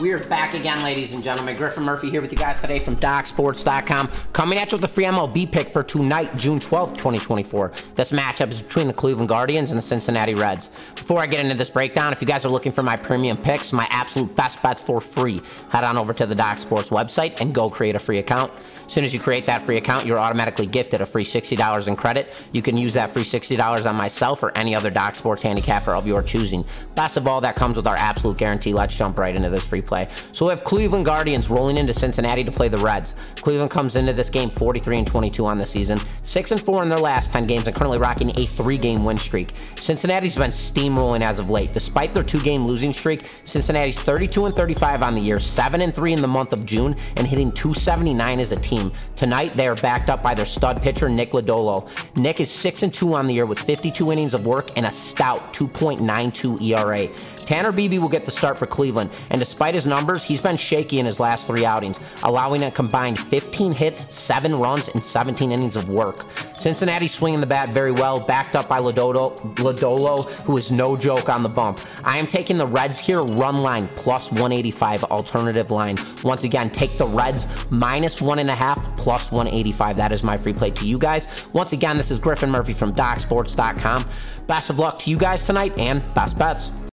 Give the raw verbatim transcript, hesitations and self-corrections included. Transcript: We are back again, ladies and gentlemen. Griffin Murphy here with you guys today from doc sports dot com. Coming at you with the free M L B pick for tonight, June twelfth, twenty twenty-four. This matchup is between the Cleveland Guardians and the Cincinnati Reds. Before I get into this breakdown, if you guys are looking for my premium picks, my absolute best bets for free, head on over to the DocSports website and go create a free account. As soon as you create that free account, you're automatically gifted a free sixty dollars in credit. You can use that free sixty dollars on myself or any other DocSports handicapper of your choosing. Best of all, that comes with our absolute guarantee. Let's jump right into this free play. So we have Cleveland Guardians rolling into Cincinnati to play the Reds. Cleveland comes into this game forty-three and twenty-two on the season, six and four in their last ten games, and currently rocking a three-game win streak. Cincinnati's been steamrolling as of late. Despite their two-game losing streak, Cincinnati's thirty-two and thirty-five on the year, seven and three in the month of June, and hitting two seventy-nine as a team. Tonight, they are backed up by their stud pitcher, Nick Lodolo. Nick is six and two on the year with fifty-two innings of work and a stout two point nine two E R A. Tanner Beebe will get the start for Cleveland, and despite his numbers, he's been shaky in his last three outings, allowing a combined fifteen hits, seven runs, and seventeen innings of work. Cincinnati swinging the bat very well, backed up by Lodolo, Lodolo, who is no joke on the bump. I am taking the Reds here, run line, plus one eighty-five, alternative line. Once again, take the Reds, minus one and a half, plus one eighty-five. That is my free play to you guys. Once again, this is Griffin Murphy from doc sports dot com. Best of luck to you guys tonight, and best bets.